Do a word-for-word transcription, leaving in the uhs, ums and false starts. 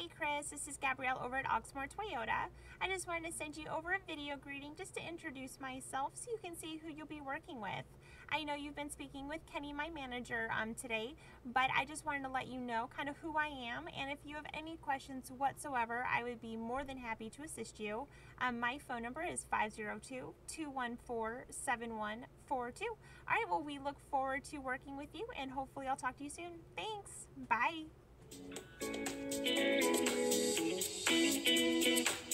Hey Chris, this is Gabrielle over at Oxmoor Toyota. I just wanted to send you over a video greeting just to introduce myself so you can see who you'll be working with. I know you've been speaking with Kenny, my manager, um, today, but I just wanted to let you know kind of who I am, and if you have any questions whatsoever, I would be more than happy to assist you. Um, my phone number is five zero two, two one four, seven one four two. All right, well, we look forward to working with you, and hopefully I'll talk to you soon. Thanks. Bye. Thank you.